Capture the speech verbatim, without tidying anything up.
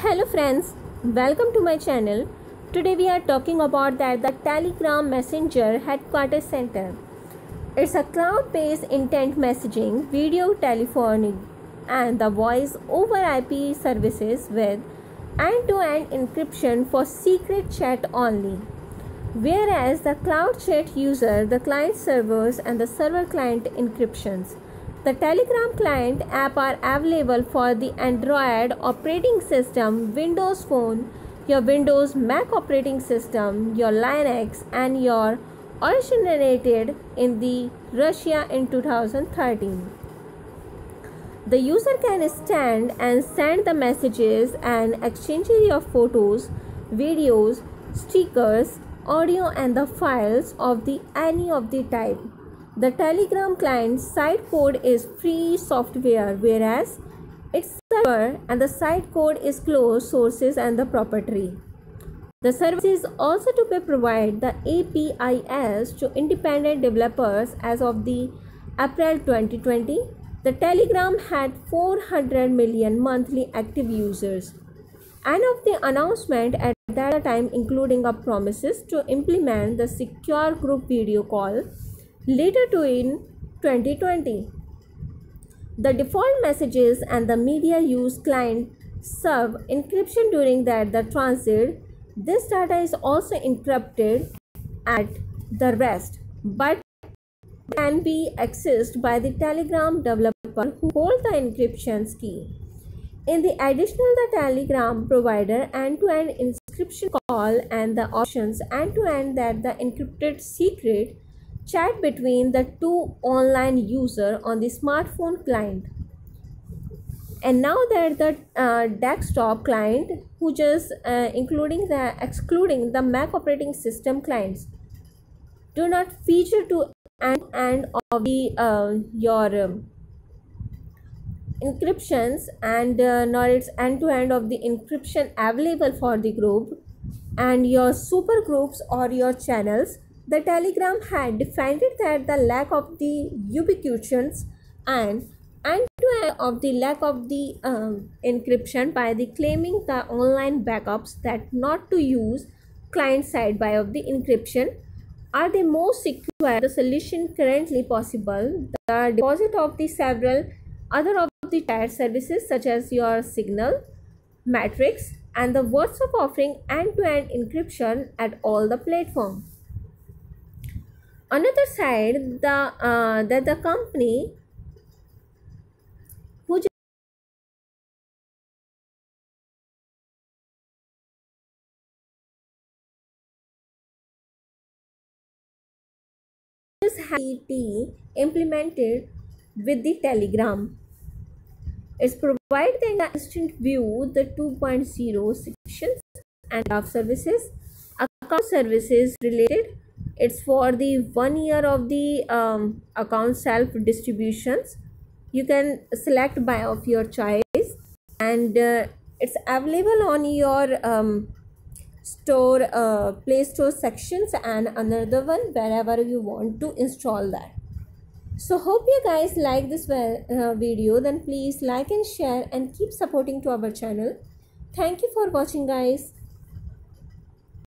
Hello friends, welcome to my channel. Today we are talking about that the Telegram Messenger Headquarters Center. It's a cloud-based intent messaging, video, telephonic, and the voice over I P services with end-to-end encryption for secret chat only. Whereas the cloud chat uses the client servers and the server-client encryptions. The Telegram client app are available for the Android operating system, Windows Phone, your Windows Mac operating system, your Linux, and your originated in the Russia in two thousand thirteen. The user can stand and send the messages and exchange your photos, videos, stickers, audio, and the files of the any of the type. The Telegram client site code is free software, whereas its server and the site code is closed sources and the proprietary. The service is also to be provide the A P Is to independent developers. As of the April twenty twenty, the Telegram had four hundred million monthly active users. And of the announcement at that time, including a promises to implement the secure group video call later to in twenty twenty. The default messages and the media use client serve encryption during that the transit. This data is also encrypted at the rest, but can be accessed by the Telegram developer who hold the encryption key. In the additional, the Telegram provider end-to-end encryption call and the options end-to-end that the encrypted secret chat between the two online user on the smartphone client. And now that the uh, desktop client, who just uh, including the excluding the Mac operating system clients, do not feature to end end of the uh, your um, encryptions and uh, nor its end to end of the encryption available for the group and your super groups or your channels. The Telegram had defended that the lack of the ubiquitous and end-to-end of the lack of the um, encryption by the claiming the online backups that not to use client-side by of the encryption are the most secure the solution currently possible. The deposit of the several other of the chat services such as your Signal, Matrix, and the WhatsApp offering end-to-end encryption at all the platforms. Another side, the uh, that the company who just had implemented with the Telegram is providing the instant view, the two point oh sections and of services, account services related. It's for the one year of the um, account self distributions. You can select by of your choice, and uh, it's available on your um, store uh, Play Store sections and another one wherever you want to install that. So hope you guys like this uh, video. Then please like and share and keep supporting to our channel. Thank you for watching guys.